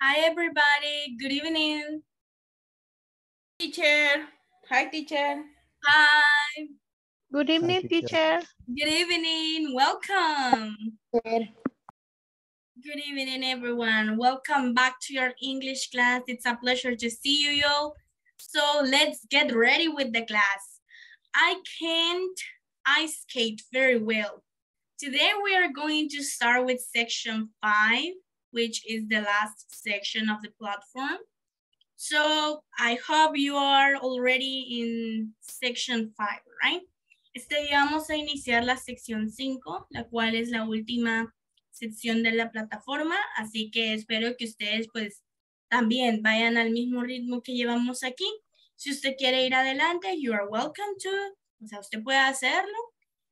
Hi, everybody. Good evening. Teacher. Hi, teacher. Hi. Good evening, hi, teacher. Good evening. Welcome. Good evening, everyone. Welcome back to your English class. It's a pleasure to see you all. So let's get ready with the class. I can't ice skate very well. Today we are going to start with section 5, which is the last section of the platform. So I hope you are already in section 5, right? Este día vamos a iniciar la sección 5, la cual es la última sección de la plataforma. Así que espero que ustedes pues también vayan al mismo ritmo que llevamos aquí. Si usted quiere ir adelante, you are welcome to. O sea, usted puede hacerlo,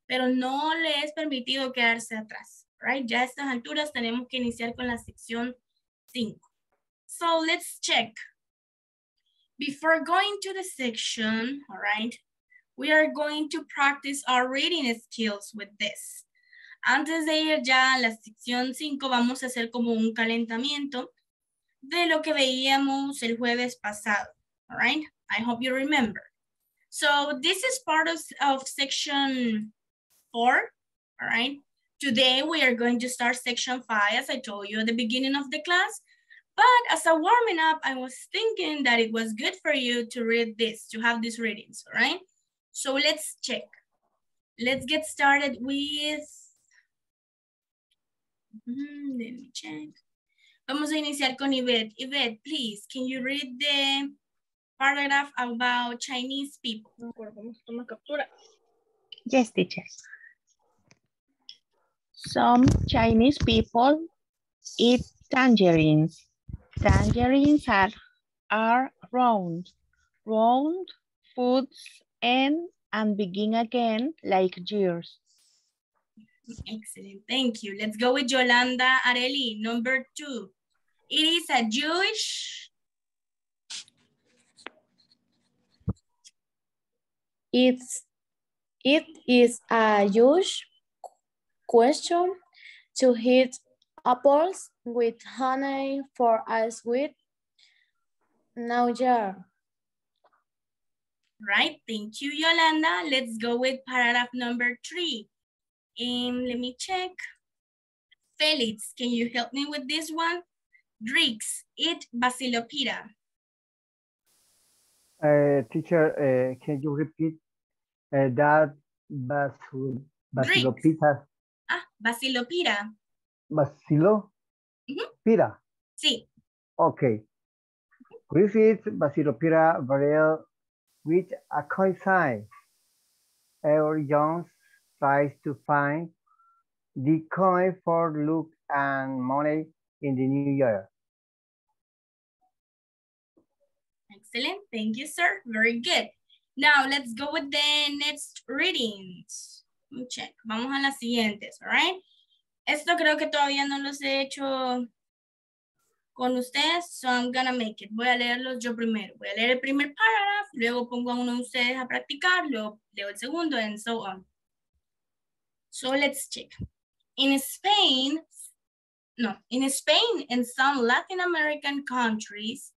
pero no le es permitido quedarse atrás, right? Ya a estas alturas tenemos que iniciar con la sección 5. So let's check. Before going to the section, all right, we are going to practice our reading skills with this. Antes de ir ya a la sección 5, vamos a hacer como un calentamiento de lo que veíamos el jueves pasado, all right? I hope you remember. So this is part of section 4, all right? Today we are going to start section 5, as I told you at the beginning of the class. But as a warming up, I was thinking that it was good for you to read this, to have these readings, all right? So let's check. Let's get started with, let me check. Vamos a iniciar con Yvette. Yvette, please, can you read the paragraph about Chinese people? Yes, teacher. Some Chinese people eat tangerines. Tangerines are round foods and begin again like yours. Excellent, thank you. Let's go with Yolanda Areli, number 2. It is a Jewish. It is a Jewish question to eat apples with honey for a sweet New Year. Right, thank you, Yolanda. Let's go with paragraph number 3. Let me check. Felix, can you help me with this one? Greeks eat Vasilopita. Teacher, can you repeat that? Vasilopita. Ah, Vasilopita. Vasilopita? Mm-hmm. Sí. Okay. Greeks eat Vasilopita variety with a coin sign. Our young tries to find the coin for luck and money in the new year. Excellent, thank you, sir. Very good. Now let's go with the next readings. Check. Vamos a las siguientes, all right? Esto creo que todavía no los he hecho con ustedes, so I'm gonna make it. Voy a leerlos yo primero. Voy a leer el primer paragraph, luego pongo a uno de ustedes a practicar, luego leo el segundo, and so on. So let's check. In Spain and some Latin American countries,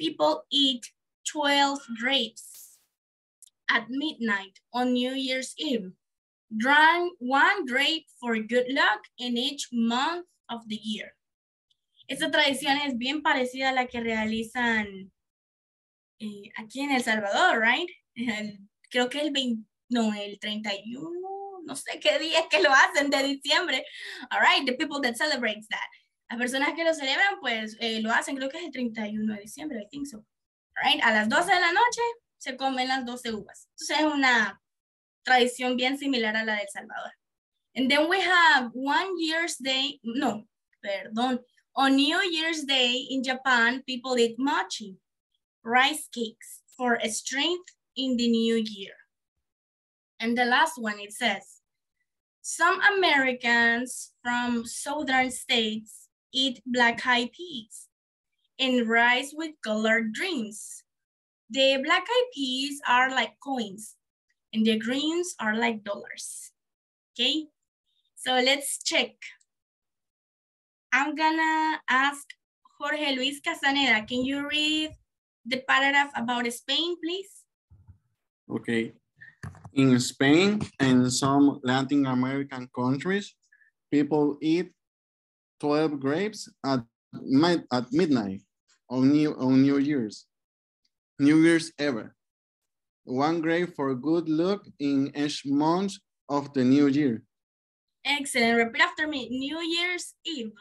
people eat 12 grapes at midnight on New Year's Eve. Drink one grape for good luck in each month of the year. Esta tradición es bien parecida a la que realizan aquí en El Salvador, right? Creo que el 31, no sé qué día es que lo hacen de diciembre. All right, the people that celebrates that. Las personas que lo celebran, pues lo hacen, creo que es el 31 de diciembre, I think so. All right, a las 12 de la noche se comen las 12 uvas. Entonces es una tradición bien similar a la de El Salvador. And then we have On New Year's Day in Japan, people eat mochi, rice cakes, for strength in the new year. And the last one, it says, some Americans from southern states eat black-eyed peas and rice with colored greens. The black-eyed peas are like coins and the greens are like dollars. Okay, so let's check. I'm gonna ask Jorge Luis Casaneda, can you read the paragraph about Spain, please? Okay. In Spain and some Latin American countries, people eat 12 grapes at midnight on New Year's. New Year's Eve. One grape for good luck in each month of the new year. Excellent. Repeat after me. New Year's Eve.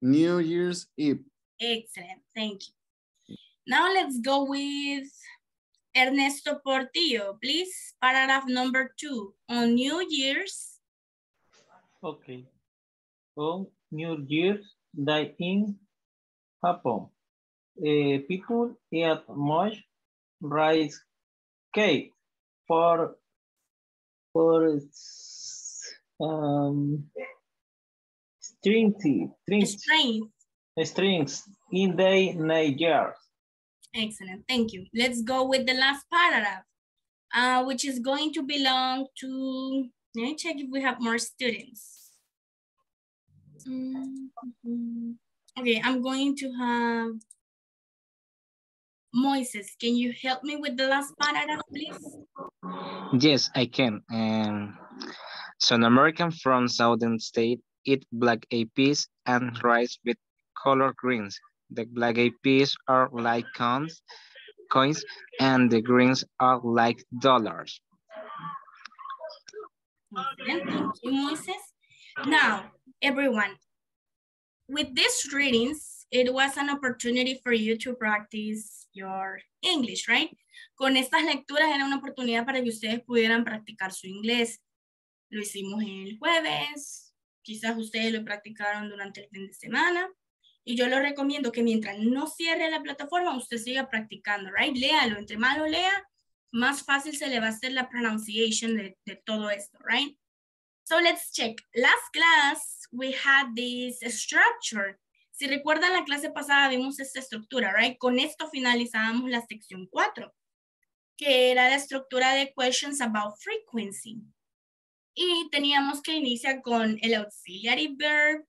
New Year's Eve. Excellent. Thank you. Now let's go with Ernesto Portillo, please. Paragraph number 2 on New Year's. Okay. On New Year's Day in Japan, people eat much rice cake for strings in the Niger. Excellent, thank you. Let's go with the last paragraph, which is going to belong to, let me check if we have more students. Okay, I'm going to have Moises. Can you help me with the last paragraph, please? Yes, I can. Some Americans from Southern States eat black eyed peas and rice with collard greens. The black eyed peas are like coins and the greens are like dollars. Okay, thank you, Moises. Now, everyone, with these readings, it was an opportunity for you to practice your English, right? Con estas lecturas era una oportunidad para que ustedes pudieran practicar su inglés. Lo hicimos el jueves, quizás ustedes lo practicaron durante el fin de semana. Y yo les recomiendo que mientras no cierre la plataforma, usted siga practicando, right? Léalo, entre más lo lea, más fácil se le va a hacer la pronunciation de todo esto, right? So let's check. Last class, we had this structure. Si recuerdan la clase pasada, vimos esta estructura, right? Con esto finalizábamos la sección 4, que era la estructura de questions about frequency. Y teníamos que iniciar con el auxiliary verb,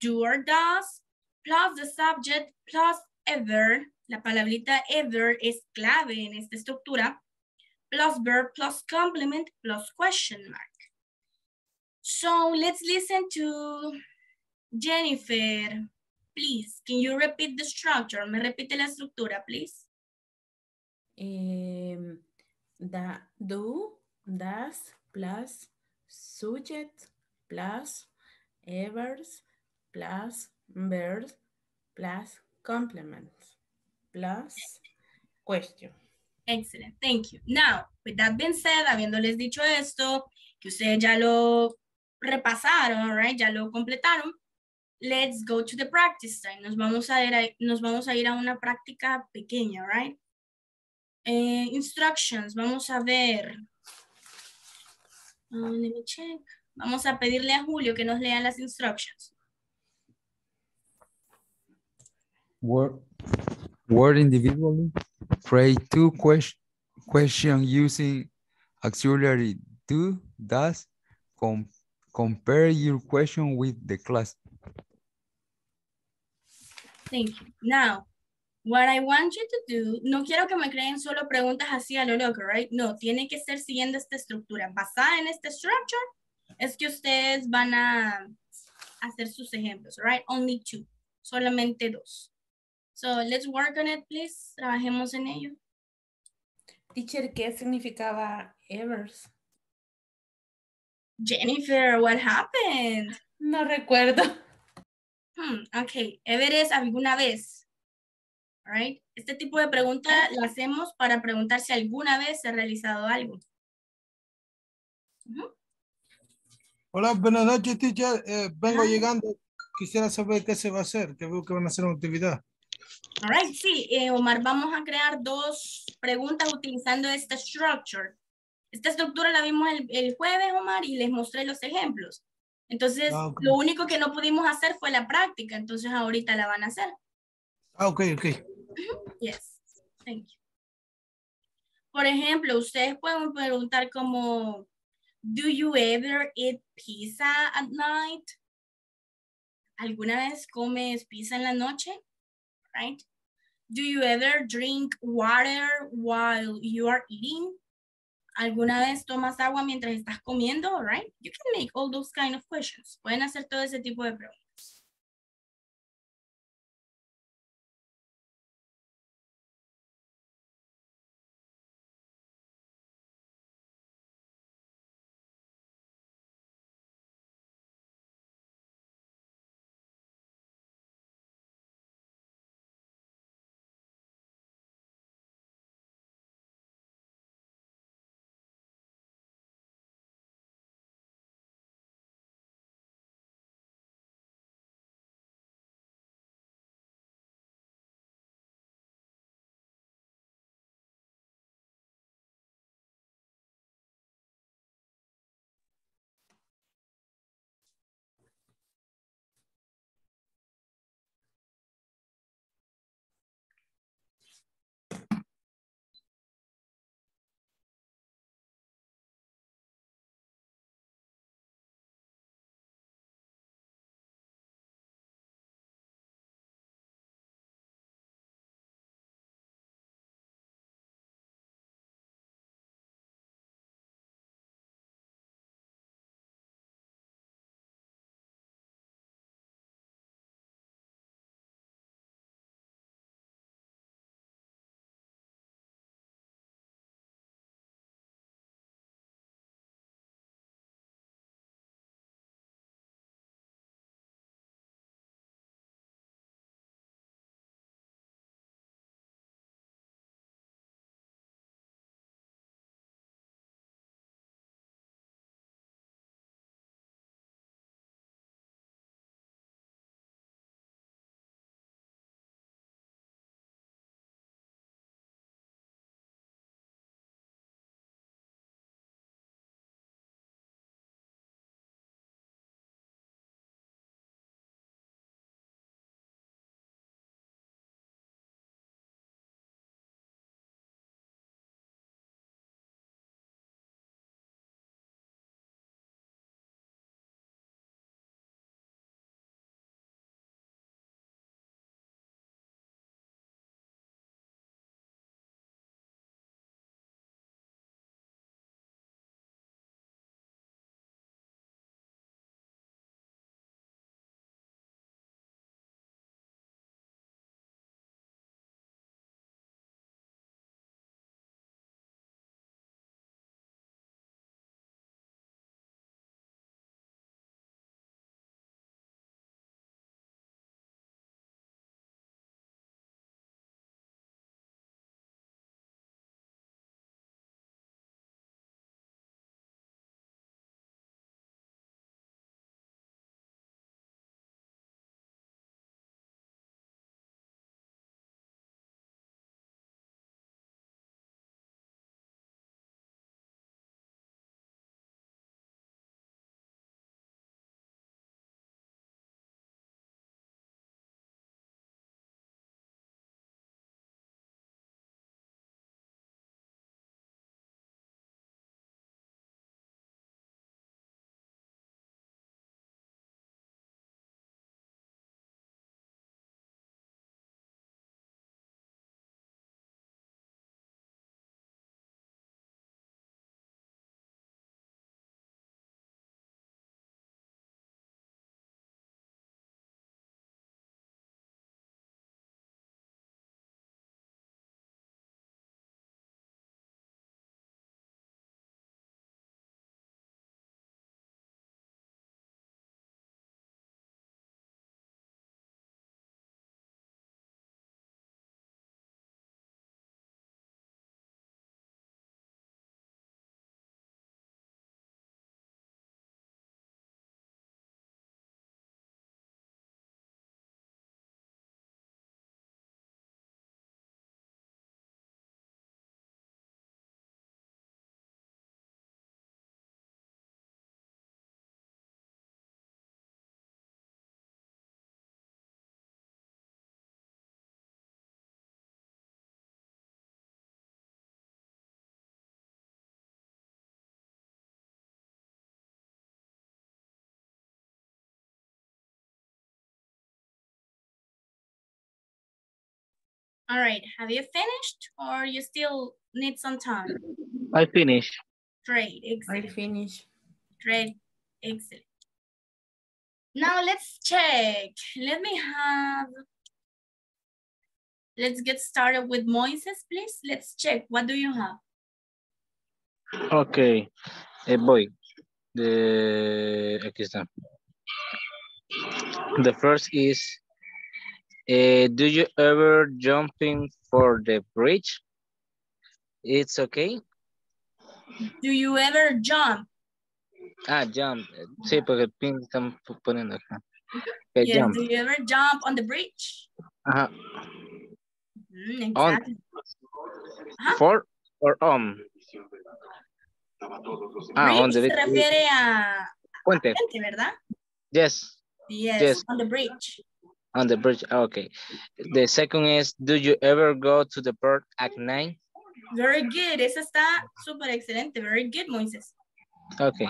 do or does, plus the subject, plus ever. La palabrita ever es clave en esta estructura. Plus verb, plus complement, plus question mark. So let's listen to Jennifer. Please, can you repeat the structure? Me repite la estructura, please. Do, does, plus subject, plus evers, plus verbs, plus complements, plus question. Excellent, thank you. Now, with that being said, habiéndoles dicho esto, que ustedes ya lo repasaron, right? Ya lo completaron. Let's go to the practice time. Nos vamos a ir a una práctica pequeña, right? Instructions, vamos a ver. Let me check. Vamos a pedirle a Julio que nos lea las instructions. Word individually. Phrase two question using auxiliary do, does. Compare your question with the class. Thank you. Now, what I want you to do, no quiero que me creen solo preguntas así a lo loco, right? No, tiene que ser siguiendo esta estructura. Basada en esta structure, es que ustedes van a hacer sus ejemplos, right? Only two, solamente dos. So let's work on it, please. Trabajemos en ello. Teacher, ¿qué significaba evers? Jennifer, what happened? No recuerdo. Okay, ever es alguna vez. All right. Este tipo de pregunta la hacemos para preguntar si alguna vez se ha realizado algo. Hola, buenas noches, teacher. Vengo llegando. Quisiera saber qué se va a hacer. Te veo que van a hacer una actividad. All right, sí, Omar, vamos a crear dos preguntas utilizando esta structure. Esta estructura la vimos el jueves, Omar, y les mostré los ejemplos. Entonces, okay. Lo único que no pudimos hacer fue la práctica. Entonces, ahorita la van a hacer. Ok. Yes, thank you. Por ejemplo, ustedes pueden preguntar como, do you ever eat pizza at night? ¿Alguna vez comes pizza en la noche? right? Do you ever drink water while you are eating? ¿Alguna vez tomas agua mientras estás comiendo, right? You can make all those kind of questions. Pueden hacer todo ese tipo de preguntas. All right, have you finished or you still need some time? I finished. Great, excellent. I finished. Great, excellent. Now let's check. Let's get started with Moises, please. Let's check, what do you have? Okay, boy, the first is, do you ever jumping for the bridge? It's okay. Do you ever jump? Ah, jump. Sí, porque están poniendo acá. Yes, jump. Do you ever jump on the bridge? Ajá. Mm, exactly. Ajá. For or on? Ah, on the bridge. Se refiere a puente, ¿verdad? Yes. Yes. Yes, on the bridge. On the bridge, okay. The second is, do you ever go to the park at night? Very good, eso está super excelente. Very good, Moises. Okay.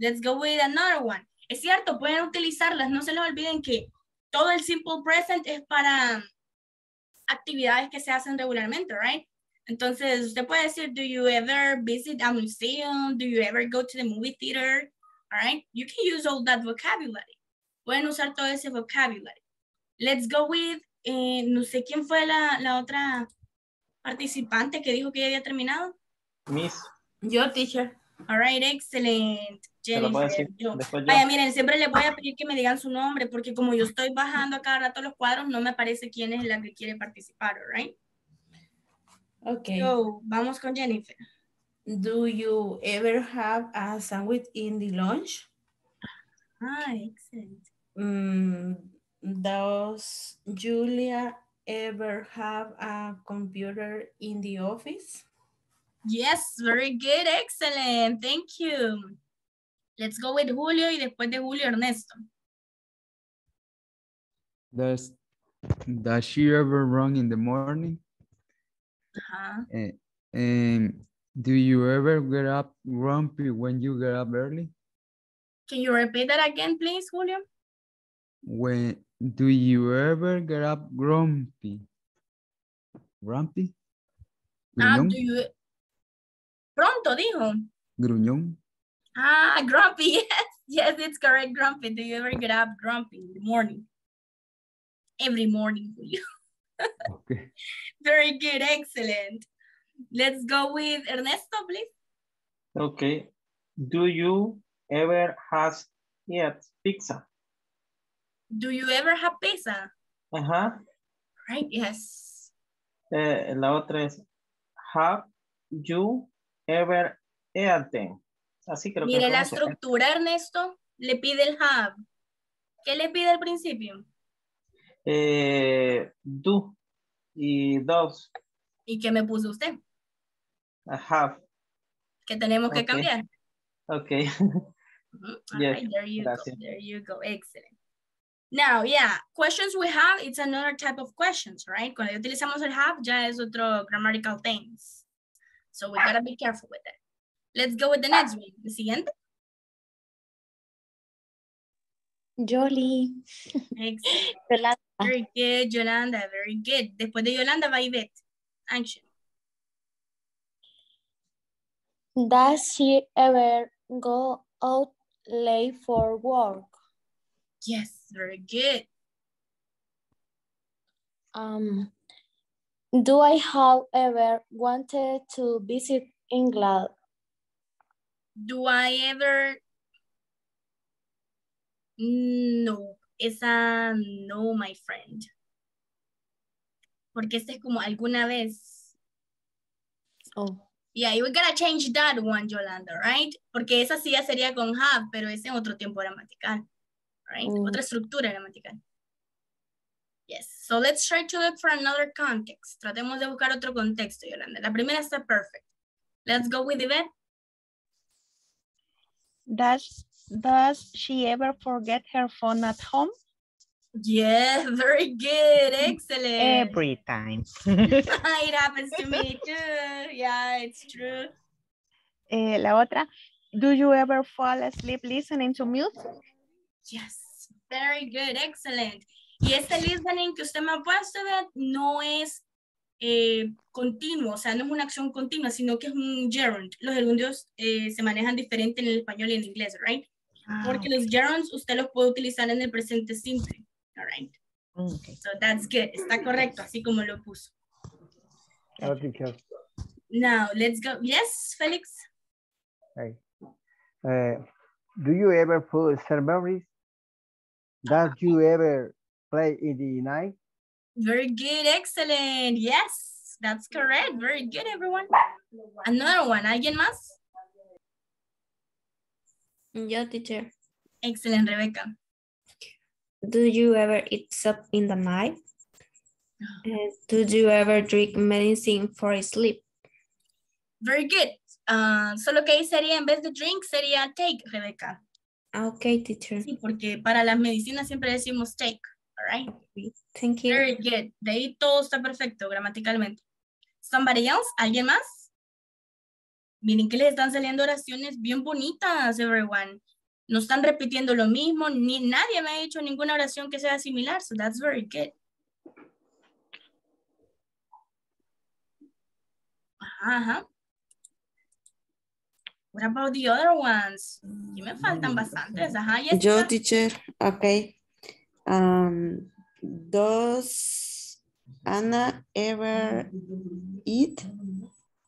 Let's go with another one. Es cierto, pueden utilizarlas. No se les olviden que todo el simple present es para actividades que se hacen regularmente, right? Entonces, usted puede decir, do you ever visit a museum? Do you ever go to the movie theater? All right? You can use all that vocabulary. Pueden usar todo ese vocabulary. Let's go with, no sé quién fue la otra participante que dijo que ya había terminado. Miss. Yo, teacher. All right, excellent. Jennifer, yo. Vaya, miren, siempre les voy a pedir que me digan su nombre porque como yo estoy bajando a cada rato los cuadros, no me aparece quién es la que quiere participar, all right? Okay. So, vamos con Jennifer. Do you ever have a sandwich in the lunch? Ah, excellent. Does Julia ever have a computer in the office? Yes, very good, excellent, thank you. Let's go with Julio y después de Julio, Ernesto. Does she ever run in the morning? Uh-huh. And do you ever get up grumpy when you get up early? Can you repeat that again, please, Julio? When do you ever get up grumpy? Grumpy? Gruñón? Do you... Pronto, dijo. Gruñón. Ah, grumpy, yes. Yes, it's correct, grumpy. Do you ever get up grumpy in the morning? Every morning, Julio. Okay. Very good, excellent. Let's go with Ernesto, please. Okay. Do you ever have pizza? Do you ever have pizza? Uh-huh. Right, yes. La otra es, have you ever eaten? Así creo Mire que la estructura, Ernesto, le pide el have. ¿Qué le pide al principio? Do y dos. ¿Y qué me puso usted? I have. ¿Qué tenemos que cambiar? Okay. All yes, right, there you go, excellent. Now, yeah, questions we have, it's another type of questions, right? Cuando utilizamos el have, ya es otro grammatical things. So we gotta be careful with that. Let's go with the next one. The siguiente. Jolie. Excellent. Yolanda. Very good, Yolanda, very good. Después de Yolanda va Yvette. Action. Does she ever go out late for work? Yes, very good. Do I, however, wanted to visit England? Do I ever... No, esa no, my friend. Porque esta es como alguna vez. Oh. Yeah, you gotta change that one, Yolanda, right? Porque esa sí ya sería con have, pero es en otro tiempo gramatical, right? Mm. Otra estructura gramatical. Yes, so let's try to look for another context. Tratemos de buscar otro contexto, Yolanda. La primera está perfect. Let's go with Yvette. Does she ever forget her phone at home? Yes, very good, excellent. Every time. It happens to me too. Yeah, it's true. La otra, do you ever fall asleep listening to music? Yes, very good, excellent. Y este listening que usted me ha puesto no es continuo, o sea, no es una acción continua, sino que es un gerund. Los gerundios se manejan diferente en el español y en el inglés, right? Ah, porque okay. Los gerunds usted los puede utilizar en el presente simple, all right? Okay. So that's good. Está correcto, así como lo puso. Now, let's go. Yes, Felix? Hey. Do you ever put ceremonies? Does you ever play in the night? Very good, excellent. Yes, that's correct. Very good, everyone. Another one. ¿Alguien más? Yo, teacher. Excellent, Rebecca. Do you ever eat soup in the night? Do you ever drink medicine for sleep? Very good. Solo que ahí sería, en vez de drink, sería take, Rebecca. Okay, teacher. Sí, porque para las medicinas siempre decimos take. All right. Okay, thank you. Very good. De ahí todo está perfecto gramaticalmente. Somebody else? ¿Alguien más? Miren que les están saliendo oraciones bien bonitas, everyone. No están repitiendo lo mismo, ni nadie me ha hecho ninguna oración que sea similar. So that's very good. Ajá. What about the other ones? Aquí me faltan bastantes. Ajá, Jessica. Yo, teacher. Okay. Does Anna ever eat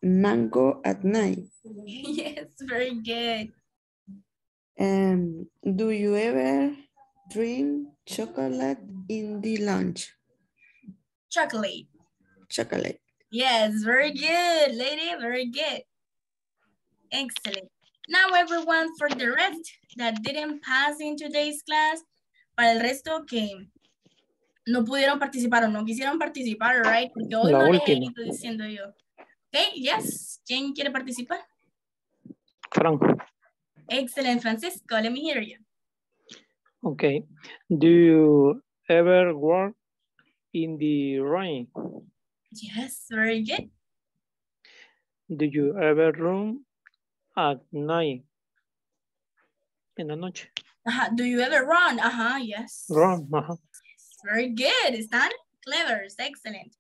mango at night? Yes, very good. Do you ever drink chocolate in the lunch? Chocolate. Chocolate. Yes, very good, lady, very good. Excellent. Now everyone, for the rest that didn't pass in today's class, para el resto que no pudieron participar o no quisieron participar, right? Porque hoy no les estoy diciendo yo. Okay, yes. ¿Quién quiere participar? Franco. Excellent, Francisco. Let me hear you. Okay. Do you ever work in the rain? Yes, very good. Do you ever run at night? En la noche. Uh-huh. Do you ever run? Uh-huh, yes. Run, uh-huh. Yes, very good. Están clever. Excellent.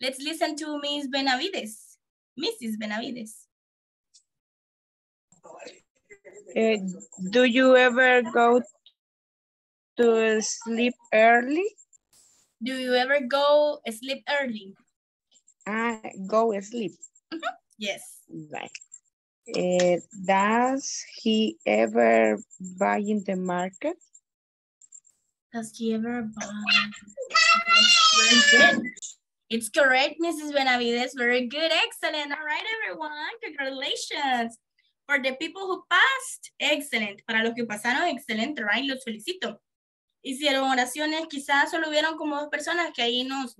Let's listen to Miss Benavides. Mrs. Benavides. Do you ever go to sleep early? Do you ever go sleep early? Go sleep. Uh-huh. Yes. Right. Does he ever buy in the market? Does he ever buy? It's correct, Mrs. Benavides. Very good. Excellent. All right, everyone. Congratulations. For the people who passed, excellent. Para los que pasaron, excelente, right? Los felicito. Hicieron oraciones. Quizás solo hubieron como dos personas que ahí nos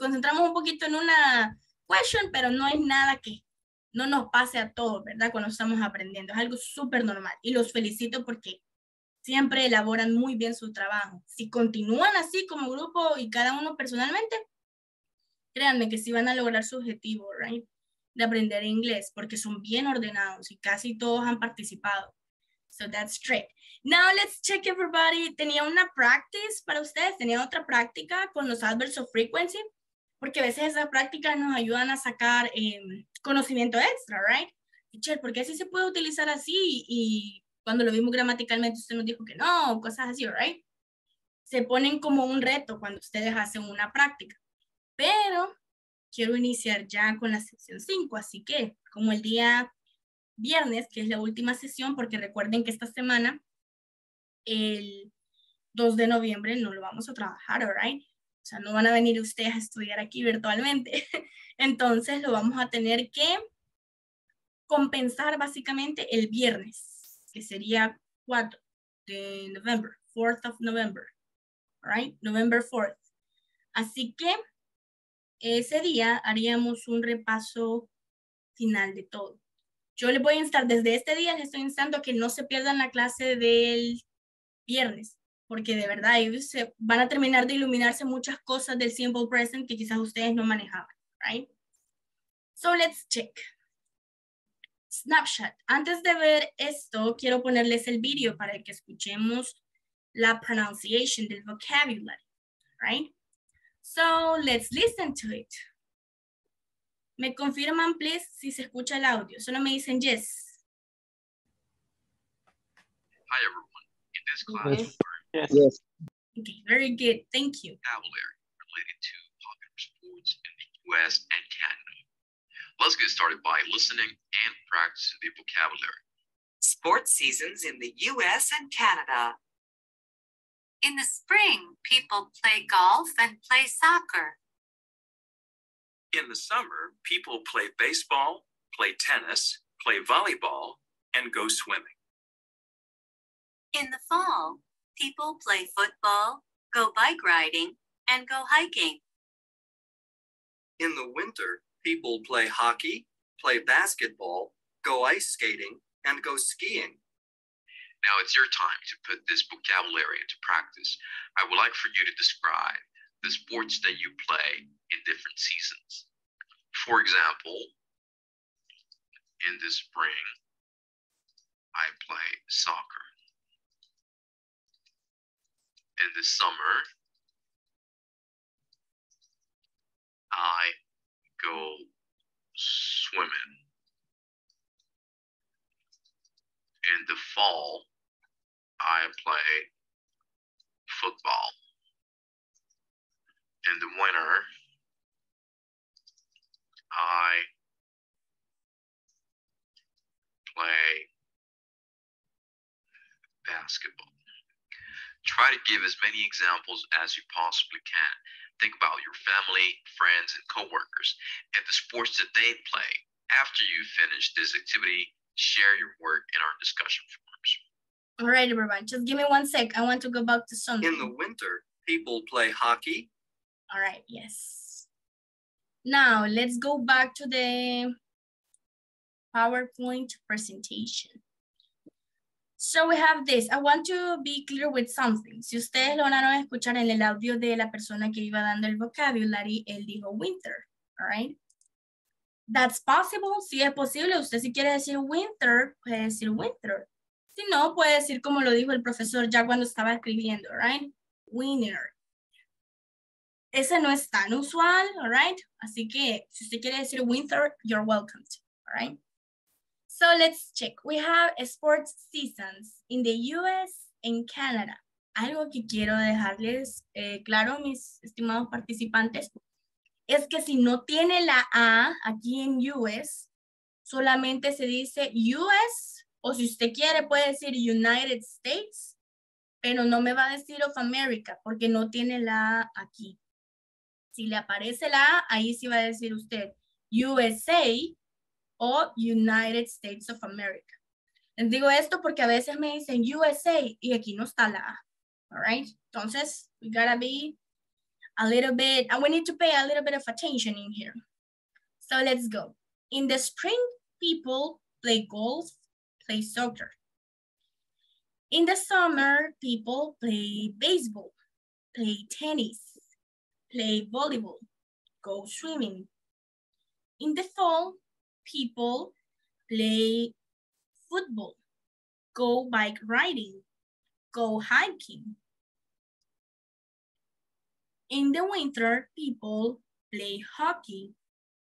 concentramos un poquito en una question, pero no es nada que no nos pase a todos, ¿verdad? Cuando estamos aprendiendo. Es algo súper normal. Y los felicito porque siempre elaboran muy bien su trabajo. Si continúan así como grupo y cada uno personalmente, créanme que sí van a lograr su objetivo, right? De aprender inglés, porque son bien ordenados y casi todos han participado. So that's great. Now let's check everybody. Tenía una practice para ustedes, tenía otra práctica con los adverbs of frequency, porque a veces esas prácticas nos ayudan a sacar conocimiento extra, right? Teacher, ¿por qué sí se puede utilizar así? Y cuando lo vimos gramaticalmente usted nos dijo que no, cosas así, right? Se ponen como un reto cuando ustedes hacen una práctica. Pero quiero iniciar ya con la sección 5, así que como el día viernes, que es la última sesión, porque recuerden que esta semana, el 2 de noviembre no lo vamos a trabajar, all right? O sea, no van a venir ustedes a estudiar aquí virtualmente. Entonces lo vamos a tener que compensar básicamente el viernes, que sería 4 de noviembre, 4th of November, all right? November 4th. Así que ese día haríamos un repaso final de todo. Yo les voy a instar, desde este día les estoy instando que no se pierdan la clase del viernes, porque de verdad ellos van a terminar de iluminarse muchas cosas del simple present que quizás ustedes no manejaban, right? So let's check. Snapshot. Antes de ver esto, quiero ponerles el video para que escuchemos la pronunciation, the vocabulary, right? So let's listen to it. Me confirman, please, si se escucha el audio. Solo me dicen yes. Hi, everyone. In this class, yes. Yes. Okay, very good. Thank you. Vocabulary related to popular sports in the U.S. and Canada. Let's get started by listening and practicing the vocabulary. Sports seasons in the U.S. and Canada. In the spring, people play golf and play soccer. In the summer, people play baseball, play tennis, play volleyball, and go swimming. In the fall, people play football, go bike riding, and go hiking. In the winter, people play hockey, play basketball, go ice skating, and go skiing. Now it's your time to put this vocabulary into practice. I would like for you to describe the sports that you play in different seasons. For example, in the spring, I play soccer. In the summer, I go swimming. In the fall, I play football. In the winter, I play basketball. Try to give as many examples as you possibly can. Think about your family, friends, and coworkers and the sports that they play. After you finish this activity, share your work in our discussion forums. All right, everyone. Just give me 1 sec. I want to go back to something. In the winter, people play hockey. All right, yes. Now, let's go back to the PowerPoint presentation. So we have this. I want to be clear with something. Si ustedes lo van a escuchar en el audio de la persona que iba dando el vocabulary, él dijo winter, all right? That's possible. Si es posible, usted si quiere decir winter, puede decir winter. Si no, puede decir como lo dijo el profesor ya cuando estaba escribiendo, all right? Winter. Ese no es tan usual, all right? Así que si usted quiere decir winter, you're welcome to, all right? So let's check. We have sports seasons in the US and Canada. Algo que quiero dejarles claro, mis estimados participantes, es que si no tiene la A aquí en US, solamente se dice US, o si usted quiere puede decir United States, pero no me va a decir of America porque no tiene la A aquí. Si le aparece la A, ahí sí va a decir usted USA, o United States of America. Les digo esto porque a veces me dicen USA y aquí no está la A. All right? Entonces, we gotta be a little bit, we need to pay a little bit of attention in here. So let's go. In the spring, people play golf, play soccer. In the summer, people play baseball, play tennis, play volleyball, go swimming. In the fall, people play football, go bike riding, go hiking. In the winter, people play hockey,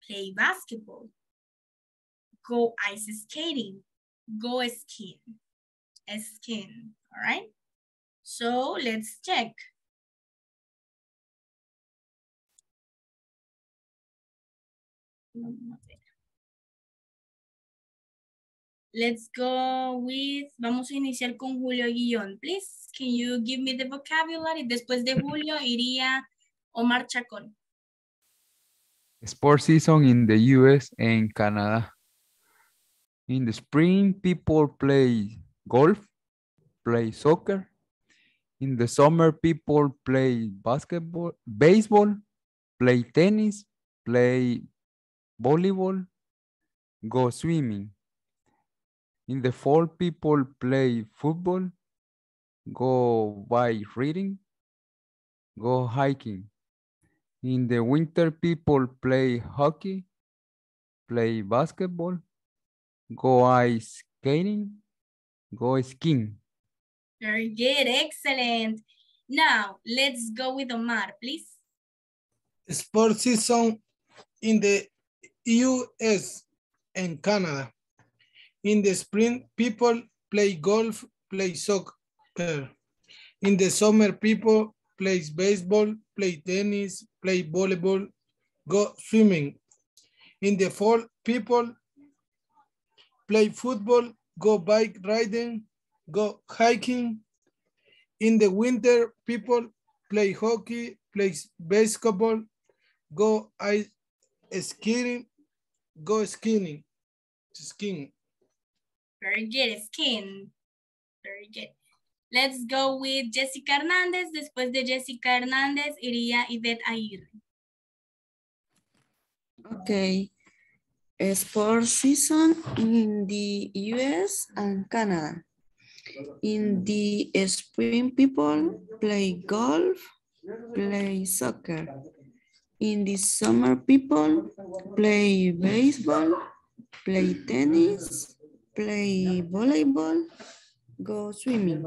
play basketball, go ice skating, go skiing, all right? So let's check. Let's go with, vamos a iniciar con Julio Guillón. Please, can you give me the vocabulary? Después de Julio iría Omar Chacón. Sports season in the US and Canada. In the spring, people play golf, play soccer. In the summer, people play basketball, baseball, play tennis, play volleyball, go swimming. In the fall, people play football, go bike riding, go hiking. In the winter, people play hockey, play basketball, go ice skating, go skiing. Very good, excellent. Now, let's go with Omar, please. Sports season in the U.S. and Canada. In the spring, people play golf, play soccer. In the summer, people play baseball, play tennis, play volleyball, go swimming. In the fall, people play football, go bike riding, go hiking. In the winter, people play hockey, play basketball, go ice skiing, go skiing. Skiing. Very good, skin. Very good. Let's go with Jessica Hernandez. Después de Jessica Hernandez, iría Yvette Aguirre. Okay. Sports season in the US and Canada. In the spring, people play golf, play soccer. In the summer, people play baseball, play tennis, play volleyball, go swimming.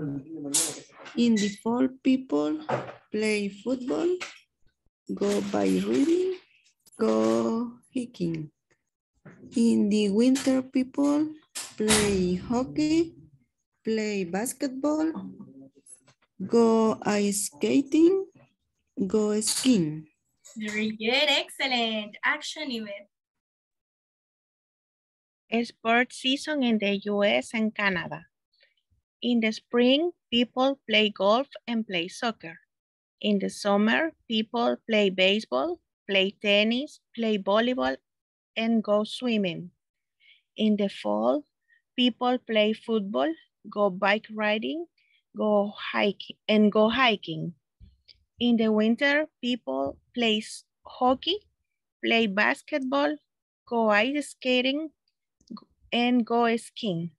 In the fall, people play football, go bike riding, go hiking. In the winter, people play hockey, play basketball, go ice skating, go skiing. Very good, excellent. Action, Yvette. Sports season in the US and Canada. In the spring, people play golf and play soccer. In the summer, people play baseball, play tennis, play volleyball, and go swimming. In the fall, people play football, go bike riding, go hiking, and go hiking. In the winter, people play hockey, play basketball, go ice skating, and go skiing.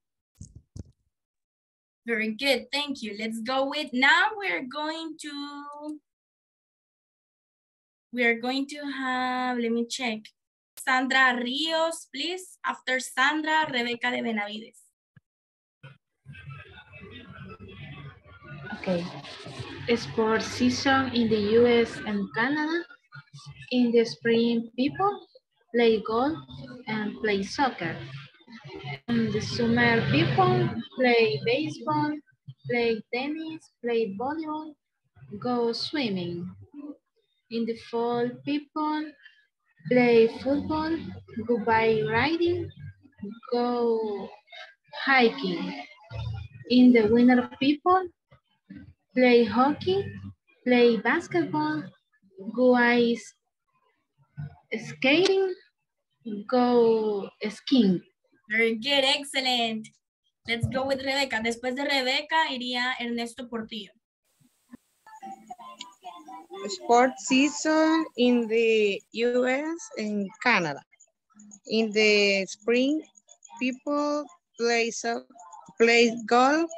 Very good, thank you. Let's go with, now we're going to have, let me check. Sandra Rios, please. After Sandra, Rebecca de Benavides. Okay. Sports season in the US and Canada. In the spring, people play golf and play soccer. In the summer, people play baseball, play tennis, play volleyball, go swimming. In the fall, people play football, go bike riding, go hiking. In the winter, people play hockey, play basketball, go ice skating, go skiing. Very good, excellent. Let's go with Rebecca. Después de Rebecca, iría Ernesto Portillo. Sports season in the U.S. and Canada. In the spring, people play golf,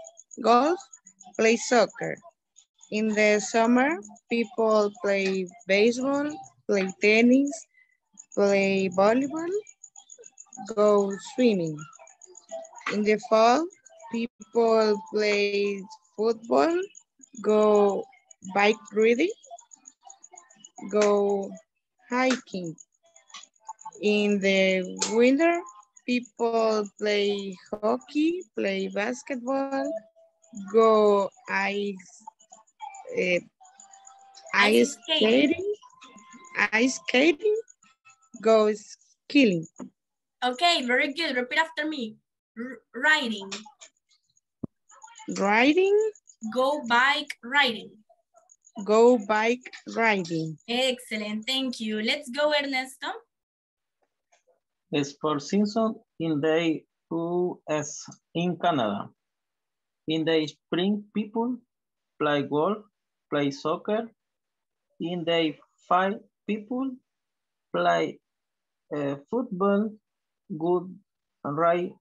play soccer. In the summer, people play baseball, play tennis, play volleyball, go swimming. In the fall, people play football, go bike riding, go hiking. In the winter, people play hockey, play basketball, go ice skating, go skiing. Okay, very good. Repeat after me. Riding. Go bike riding. Go bike riding. Excellent, thank you. Let's go, Ernesto. Sports season in the US in Canada. In the spring, people play golf, play soccer. In the fall, people play football, go bike riding.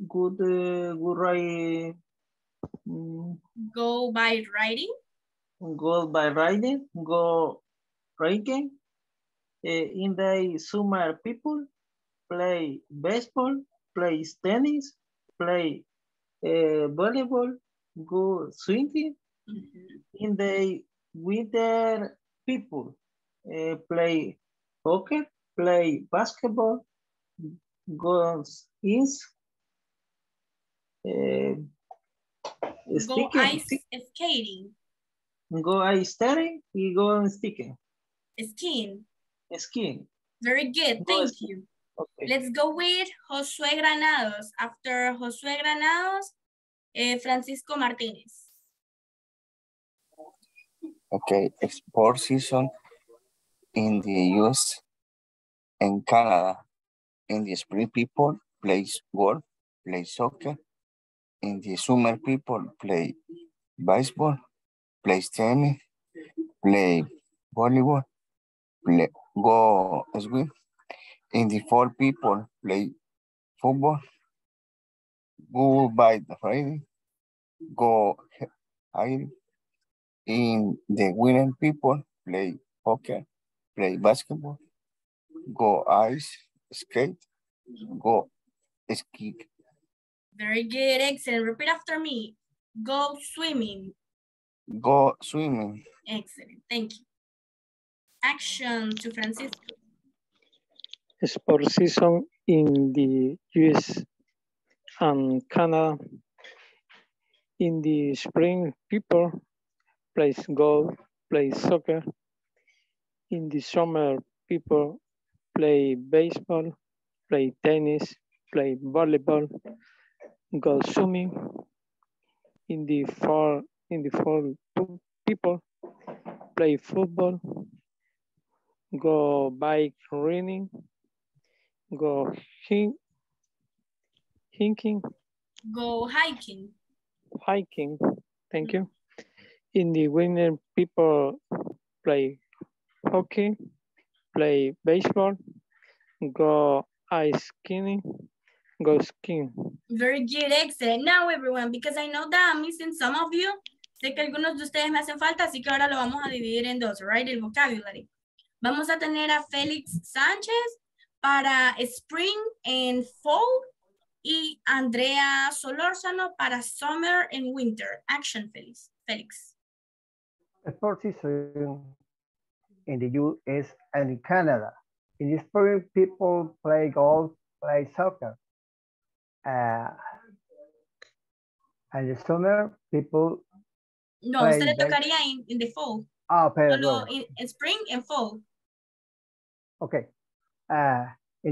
In the summer, people play baseball, play tennis, play volleyball, go swimming in the winter. People play hockey, play basketball, go ice skating, skiing. Very good, thank you. Okay. Let's go with Josue Granados. After Josue Granados, Francisco Martinez. Okay, export season in the US and Canada. In the spring, people play golf, play soccer. In the summer, people play baseball, play tennis, play volleyball, go swim. In the fall, people play football, go by the Friday, go hiking. In the winter, people play hockey, play basketball, go ice skate, go ski. Very good, excellent. Repeat after me. Go swimming. Go swimming. Excellent, thank you. Action to Francisco. Sport season in the US and Canada. In the spring, people play golf, play soccer. In the summer, people play baseball, play tennis, play volleyball, go swimming. In the fall, people play football, go bike riding, go hiking. Go hiking. Hiking, thank you. In the winter, people play hockey, play baseball, go ice skating, go skiing. Very good, excellent. Now everyone, because I know that I'm missing some of you, sé que algunos de ustedes me hacen falta, así que ahora lo vamos a dividir en dos, right? El vocabulary. Vamos a tener a Félix Sánchez para spring and fall y Andrea Solórzano para summer and winter. Action, Félix. Sport season in the US and in Canada. In the spring, people play golf, play soccer. And the summer, people. No, usted le tocaría in the fall. Ah, pero. Solo in spring and fall. Okay. In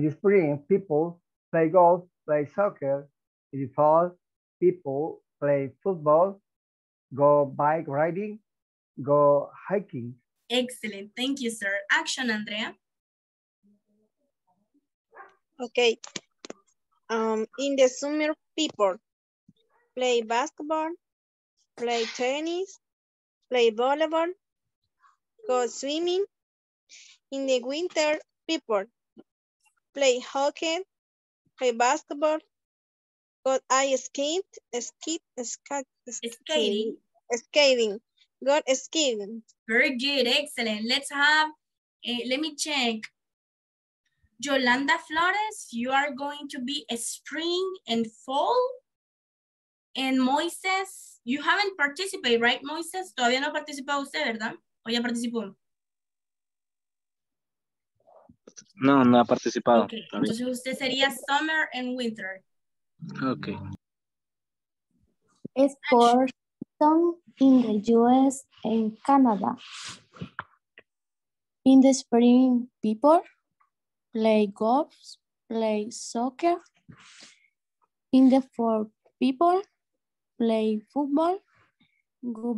the spring, people play golf, play soccer. In the fall, people play football, go bike riding, go hiking. Excellent, thank you, sir. Action, Andrea. Okay. In the summer, people play basketball, play tennis, play volleyball, go swimming. In the winter, people play hockey, play basketball, go ice skating. Got a skill. Very good, excellent. Let's have, let me check. Yolanda Flores, you are going to be a spring and fall. And Moises, you haven't participated, right, Moises? Todavía no participó usted, ¿verdad? ¿O ya participó? No, no ha participado. Okay. Entonces usted sería summer and winter. Okay. Es por... in the US and Canada. In the spring, people play golf, play soccer. In the fall, people play football, go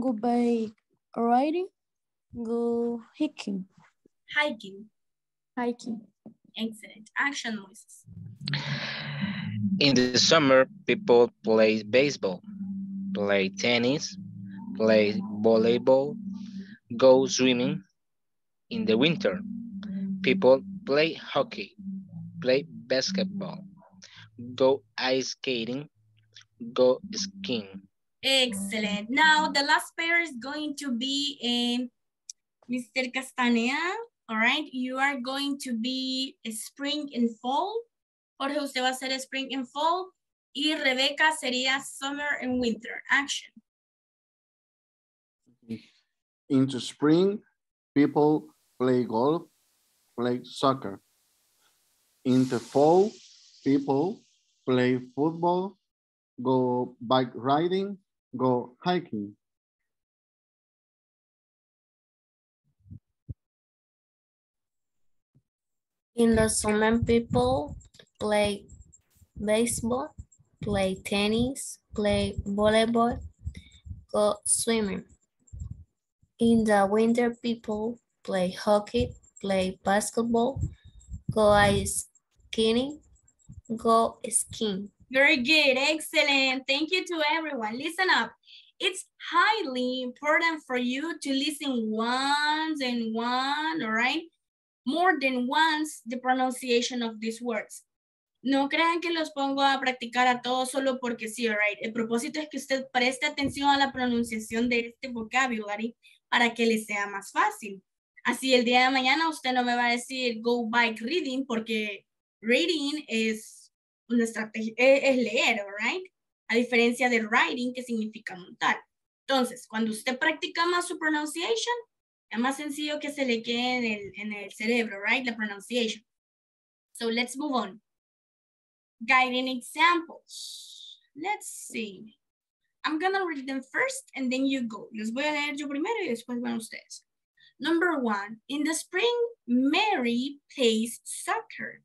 bike riding, go hiking. Hiking. Excellent. Action, Moises. In the summer, people play baseball, play tennis, play volleyball, go swimming. In the winter, people play hockey, play basketball, go ice skating, go skiing. Excellent. Now the last pair is going to be Mr. Castaneda. All right, you are going to be a spring and fall. Jorge, usted va a ser spring and fall. Y Rebecca sería summer and winter, action. Into spring, people play golf, play soccer. In the fall, people play football, go bike riding, go hiking. In the summer, people play baseball, play tennis, play volleyball, go swimming. In the winter, people play hockey, play basketball, go ice skating, go skiing. Very good, excellent. Thank you to everyone. Listen up. It's highly important for you to listen once and one, all right? More than once the pronunciation of these words. No crean que los pongo a practicar a todos solo porque sí, all right? El propósito es que usted preste atención a la pronunciación de este vocabulary para que le sea más fácil. Así el día de mañana usted no me va a decir go bike reading porque reading es una estrategia, es leer, all right? A diferencia de riding que significa montar. Entonces, cuando usted practica más su pronunciation, es más sencillo que se le quede en el cerebro, right? La pronunciation. So let's move on. Guiding examples. Let's see. I'm gonna read them first and then you go. Los voy a leer yo primero y después van ustedes. Number one, in the spring, Mary plays soccer.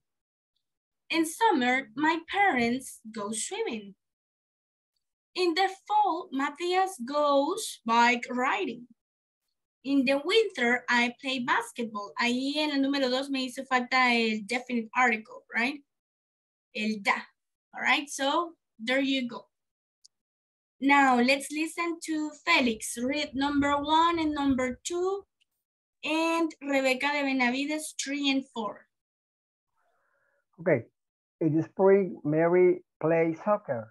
In summer, my parents go swimming. In the fall, Matías goes bike riding. In the winter, I play basketball. Ahí en el número dos me hizo falta el definite article, right? El da, all right? So there you go. Now let's listen to Felix. Read number one and number two, and Rebecca de Benavides, 3 and 4. Okay, in the spring, Mary plays soccer.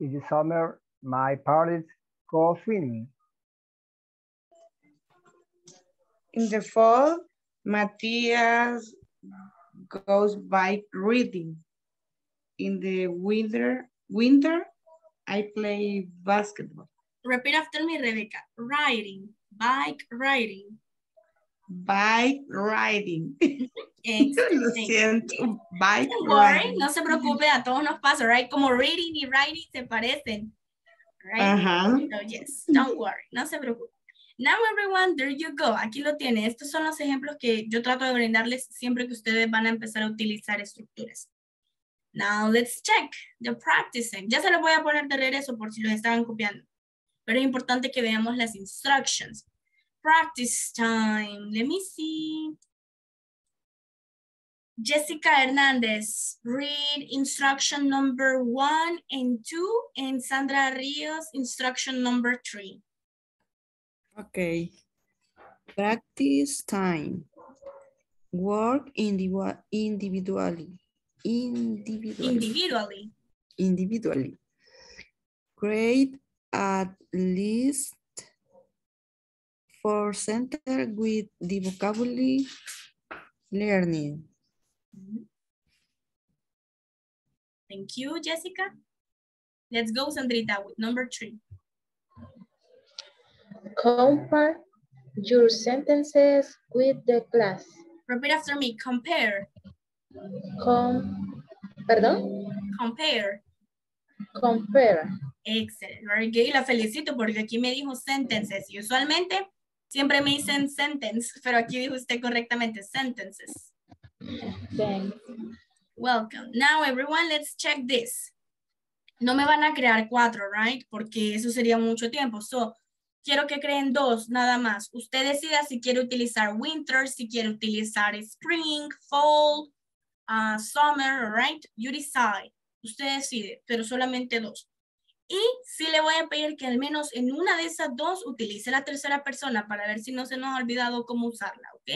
In the summer, my parents go swimming. In the fall, Matías goes bike riding. In the winter, I play basketball. Repeat after me, Rebecca. Riding, bike riding. Bike riding. Lo siento, bike riding. No se preocupe, a todos nos pasa, right? Como reading y riding se parecen. Right? So, yes, don't worry, no se preocupe. Now everyone, there you go. Aquí lo tiene. Estos son los ejemplos que yo trato de brindarles siempre que ustedes van a empezar a utilizar estructuras. Now let's check the practicing. Ya se los voy a poner de regreso por si los estaban copiando. Pero es importante que veamos las instructions. Practice time. Let me see. Jessica Hernandez, read instruction number 1 and 2. And Sandra Rios, instruction number 3. Okay. Practice time. Work individually. Create at least 4 sentences with the vocabulary learning. Thank you, Jessica. Let's go, Sandrita, with number 3. Compare your sentences with the class. Repeat after me, compare. Compare. Excelente, very good. La felicito porque aquí me dijo sentences y usualmente siempre me dicen sentence, pero aquí dijo usted correctamente sentences. Thanks. Welcome. Now everyone, let's check this. No me van a crear 4, right? Porque eso sería mucho tiempo. So, quiero que creen 2, nada más. Usted decida si quiere utilizar winter, si quiere utilizar spring, fall, summer, right? You decide. Usted decide, pero solamente 2. Y sí le voy a pedir que al menos en una de esas 2 utilice la tercera persona para ver si no se nos ha olvidado cómo usarla, ¿ok?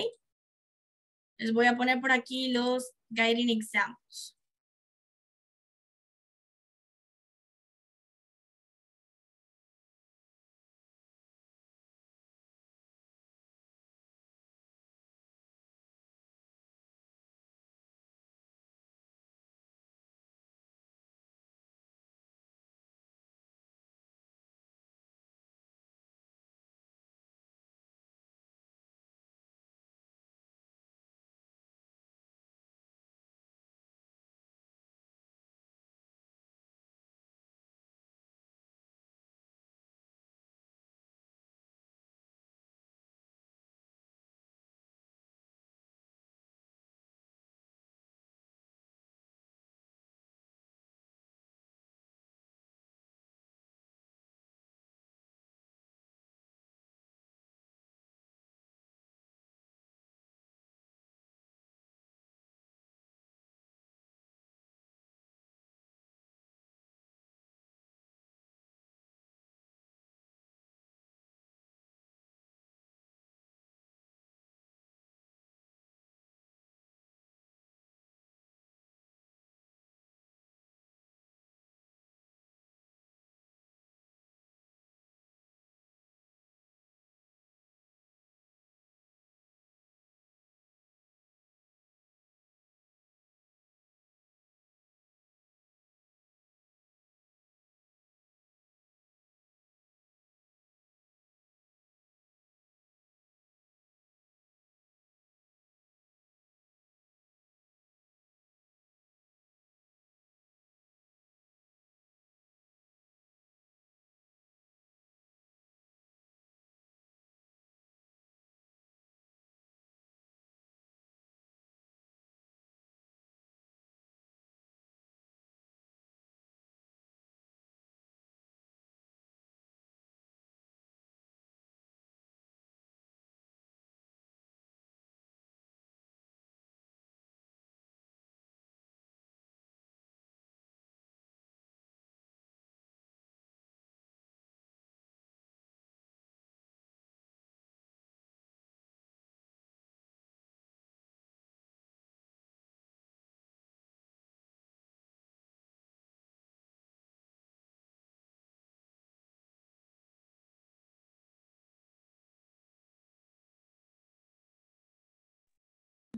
Les voy a poner por aquí los guiding examples.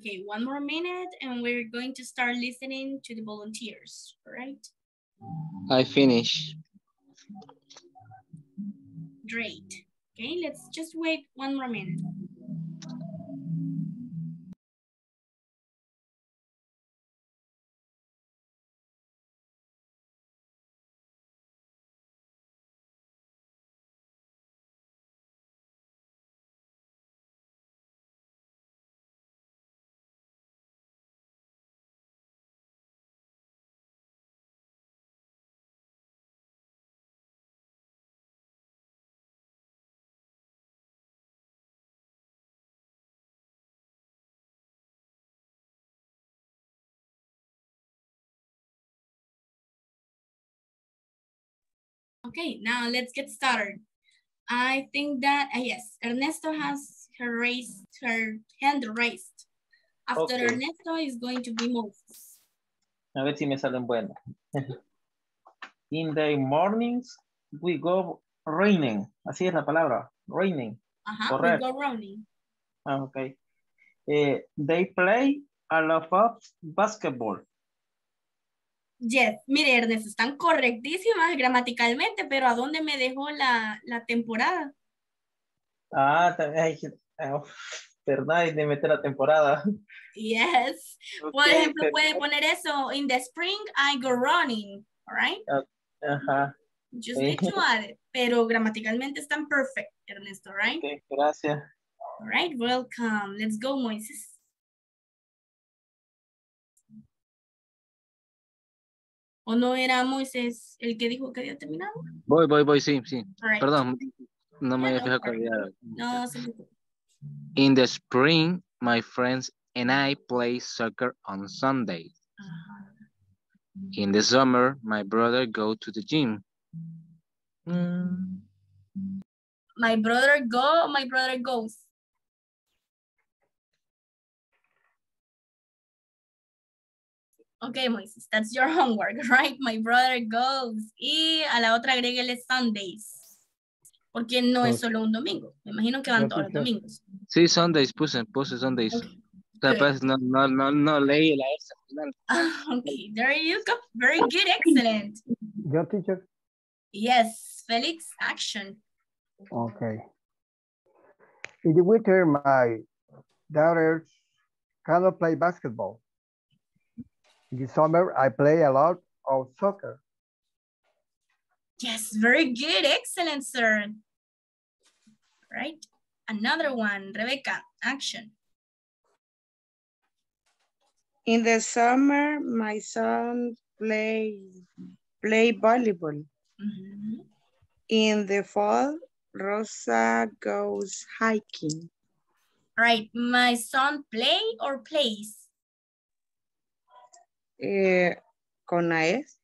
Okay, one more minute and we're going to start listening to the volunteers, all right? I finish. Great. Okay, let's just wait one more minute. Okay, now let's get started. I think that, yes, Ernesto has her hand raised. After okay. Ernesto is going to be Moises. A ver si me salen buenas. In the mornings, we go running. Así es la palabra, running. Ajá, we go running. Ah, okay. They play a lot of basketball. Yes, mire, Ernesto, están correctísimas gramaticalmente, pero ¿a dónde me dejó la temporada? Ah, también hay de meter la temporada. Yes. Okay, por ejemplo, perfecto. Puede poner eso. In the spring, I go running. All right? Ajá. Just need to add it. Pero gramaticalmente están perfect, Ernesto, right? Okay, gracias. All right, welcome. Let's go, Moises. ¿O no era Moises el que dijo que había terminado? Voy, sí. Right. Perdón, no me había fijado que había... No, se preocupe. In the spring, my friends and I play soccer on Sundays. Uh-huh. In the summer, my brother go to the gym. Mm. My brother goes. Okay, Moises, that's your homework, right? My brother goes. Y a la otra agréguele Sundays. Porque no es solo un domingo. Me imagino que van todos los domingos. Sí, Sundays, puse Sundays. Okay. Capaz no leí la S. Okay, there you go. Very good, excellent. Your teacher? Yes, Felix, action. Okay. In the winter, my daughters cannot play basketball. In the summer, I play a lot of soccer. Yes, very good. Excellent, sir. Right? Another one. Rebecca, action. In the summer, my son play volleyball. Mm-hmm. In the fall, Rosa goes hiking. Right. My son play or plays? Con la S.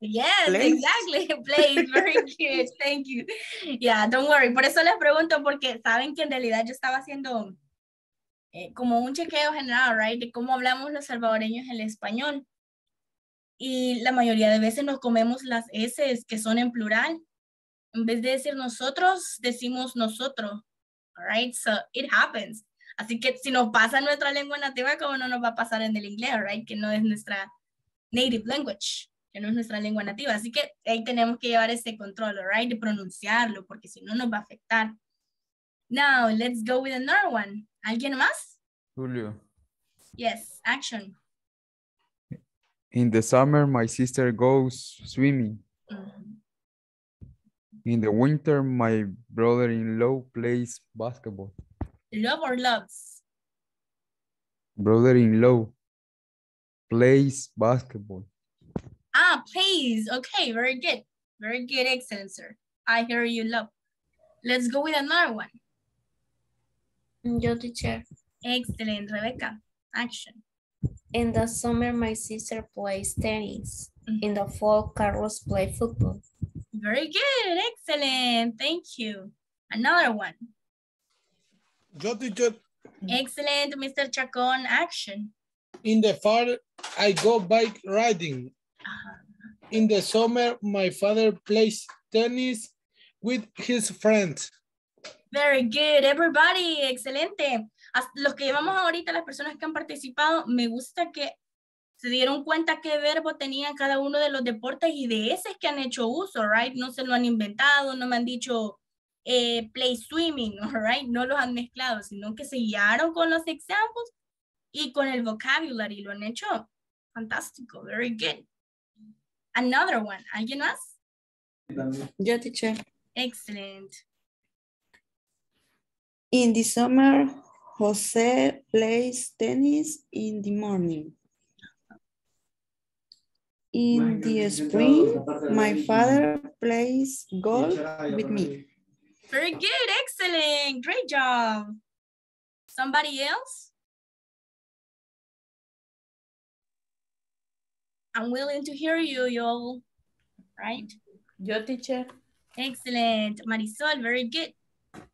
Yes, place. Exactly. Place, very good. Thank you. Yeah, don't worry. Por eso les pregunto porque saben que en realidad yo estaba haciendo como un chequeo general, right? De cómo hablamos los salvadoreños el español. Y la mayoría de veces nos comemos las S que son en plural. En vez de decir nosotros, decimos nosotros. All right? So it happens. Así que si nos pasa en nuestra lengua nativa, ¿cómo no nos va a pasar en el inglés, right? Que no es nuestra native language, que no es nuestra lengua nativa. Así que ahí tenemos que llevar ese control, right? De pronunciarlo, porque si no nos va a afectar. Now, let's go with another one. ¿Alguien más? Julio. Yes, action. In the summer, my sister goes swimming. Mm-hmm. In the winter, my brother-in-law plays basketball. Love or loves? Brother-in-law plays basketball. Ah, plays. Okay, very good. Very good, excellent, sir. I hear you love. Let's go with another one. Yo, teacher. Excellent, Rebecca. Action. In the summer, my sister plays tennis. Mm-hmm. In the fall, Carlos plays football. Very good, excellent. Thank you. Another one. Excellent, Mr. Chacon, action. In the fall, I go bike riding. Uh-huh. In the summer, my father plays tennis with his friends. Very good, everybody, excelente. los que llevamos ahorita, las personas que han participado, me gusta que se dieron cuenta qué verbo tenían cada uno de los deportes y de ese que han hecho uso, right? No se lo han inventado, no me han dicho play swimming, right? No los han mezclado, sino que se guiaron con los examples y con el vocabulary, lo han hecho. Fantástico, very good. Another one, ¿alguien más? Yo, teacher. Excellent. In the summer, José plays tennis in the morning. In the spring, my father plays golf with me. Very good, excellent, great job. Somebody else? I'm willing to hear you, y'all, right? Yo, teacher. Excellent, Marisol, very good.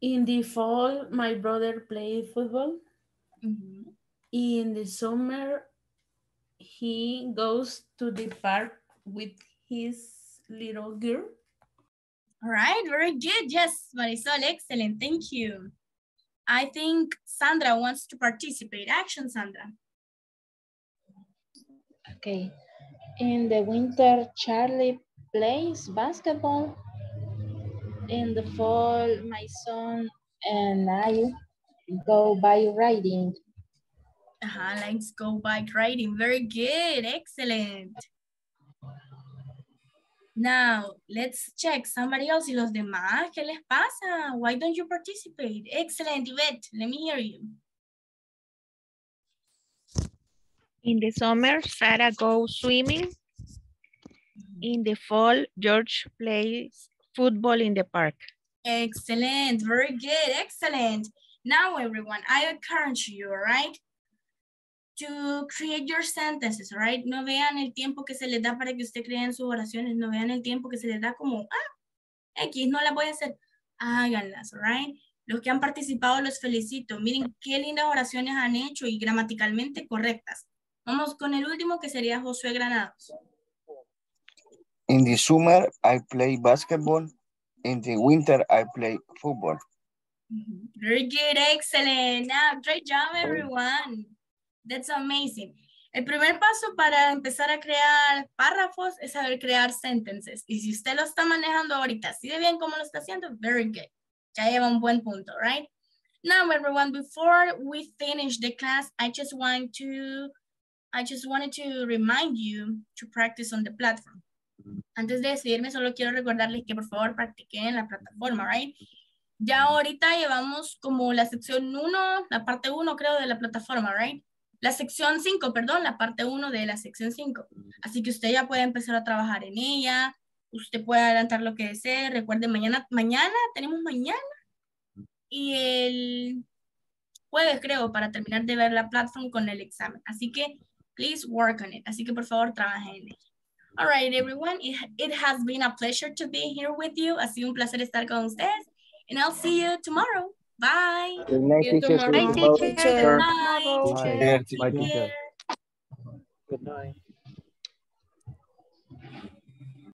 In the fall, my brother played football. Mm-hmm. In the summer, he goes to the park with his little girl. All right, very good. Yes, Marisol, excellent. Thank you. I think Sandra wants to participate. Action, Sandra. Okay. In the winter, Charlie plays basketball. In the fall, my son and I go bike riding. Let's go bike riding. Very good. Excellent. Now, let's check somebody else. ¿Y los demás? ¿Qué les pasa? Why don't you participate? Excellent, Yvette. Let me hear you. In the summer, Sara goes swimming. In the fall, George plays football in the park. Excellent. Very good. Excellent. Now, everyone, I encourage you, all right, to create your sentences, right? No vean el tiempo que se les da para que usted cree en sus oraciones. No vean el tiempo que se les da como, X, no las voy a hacer. Háganlas, right? Los que han participado los felicito. Miren qué lindas oraciones han hecho y gramaticalmente correctas. Vamos con el último que sería Josue Granados. In the summer, I play basketball. In the winter, I play football. Very good, excellent. Now, great job, everyone. That's amazing. El primer paso para empezar a crear párrafos es saber crear sentences. Y si usted lo está manejando ahorita, ¿sí de bien cómo lo está haciendo? Very good. Ya lleva un buen punto, right? Now, everyone, before we finish the class, I just wanted to remind you to practice on the platform. Antes de despedirme, solo quiero recordarles que por favor practiquen en la plataforma, right? Ya ahorita llevamos como la sección 1, la parte 1 creo de la plataforma, right? La sección 5, perdón, la parte 1 de la sección 5. Así que usted ya puede empezar a trabajar en ella, usted puede adelantar lo que desee. Recuerden, mañana, y el jueves creo para terminar de ver la plataforma con el examen. Así que, please work on it. Así que por favor, trabajen en ella. All right, everyone, it has been a pleasure to be here with you. Ha sido un placer estar con ustedes. And I'll see you tomorrow. Bye. Good night, teacher. Good night. Good night.